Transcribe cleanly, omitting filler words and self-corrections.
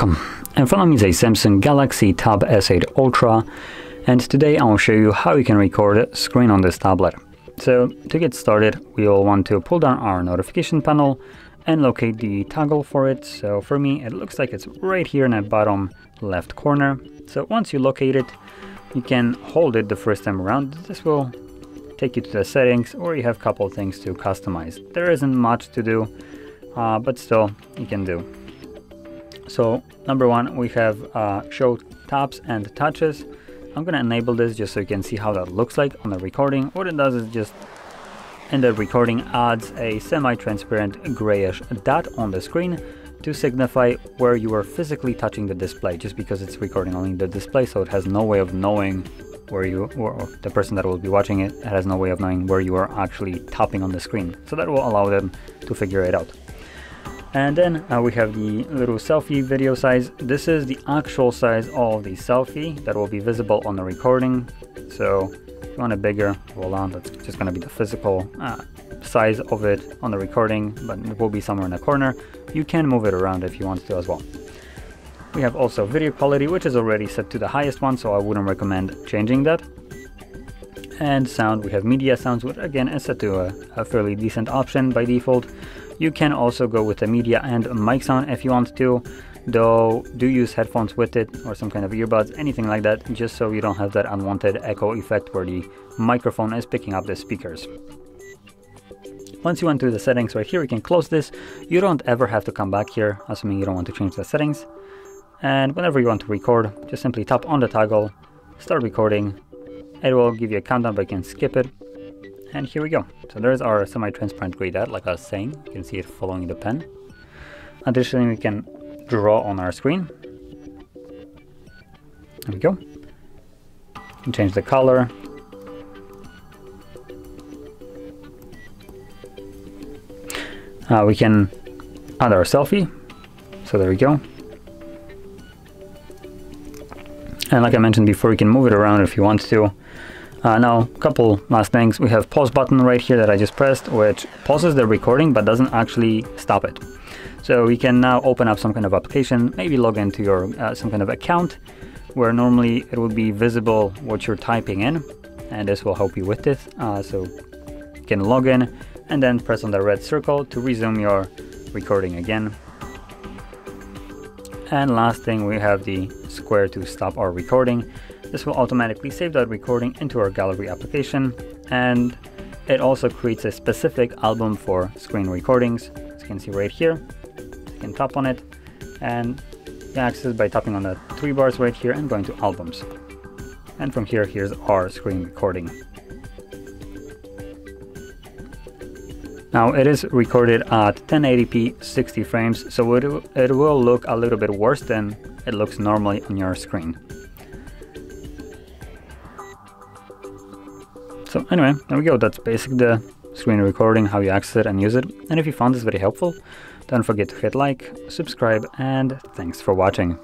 Welcome! In front of me is a Samsung Galaxy Tab S8 Ultra, and today I will show you how you can record a screen on this tablet. So to get started, we will want to pull down our notification panel and locate the toggle for it. So for me it looks like it's right here in the bottom left corner. So once you locate it, you can hold it the first time around. This will take you to the settings, or you have a couple things to customize. There isn't much to do, but still you can do. So number one, we have show taps and touches. I'm gonna enable this just so you can see how that looks like on the recording. What it does is just in the recording adds a semi-transparent grayish dot on the screen to signify where you are physically touching the display, just because it's recording only the display, so it has no way of knowing where you, or the person that will be watching it has no way of knowing where you are actually tapping on the screen. So that will allow them to figure it out. And then we have the little selfie video size. This is the actual size of the selfie that will be visible on the recording. So if you want it bigger, hold on, that's just gonna be the physical size of it on the recording, but it will be somewhere in the corner. You can move it around if you want to as well. We have also video quality, which is already set to the highest one, so I wouldn't recommend changing that. And sound, we have media sounds, which again is set to a fairly decent option by default. You can also go with the media and mic sound if you want to, though do use headphones with it or some kind of earbuds, anything like that, just so you don't have that unwanted echo effect where the microphone is picking up the speakers. Once you went through the settings right here, you can close this. You don't ever have to come back here, assuming you don't want to change the settings. And whenever you want to record, just simply tap on the toggle, start recording. It will give you a countdown, but you can skip it. And here we go. So there's our semi-transparent gray dot, like I was saying. You can see it following the pen. Additionally, we can draw on our screen. There we go. You can change the color. We can add our selfie. So there we go. And like I mentioned before, you can move it around if you want to. Now, a couple last things. We have pause button right here that I just pressed, which pauses the recording but doesn't actually stop it. So we can now open up some kind of application, maybe log into your some kind of account where normally it will be visible what you're typing in, and this will help you with this. So you can log in and then press on the red circle to resume your recording again. And last thing, we have the square to stop our recording. This will automatically save that recording into our gallery application, and it also creates a specific album for screen recordings, as you can see right here. You can tap on it and access by tapping on the three bars right here and going to albums. And from here, here's our screen recording. Now it is recorded at 1080p 60 frames, so it will look a little bit worse than it looks normally on your screen. So anyway, there we go. That's basically the screen recording, how you access it and use it. And if you found this very helpful, don't forget to hit like, subscribe, and thanks for watching.